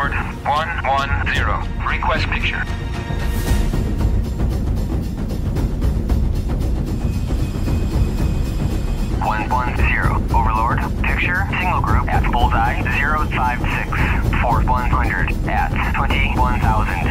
Howard 110. Request picture. Overlord, picture, single group at bullseye 056, 4100 at 21,000.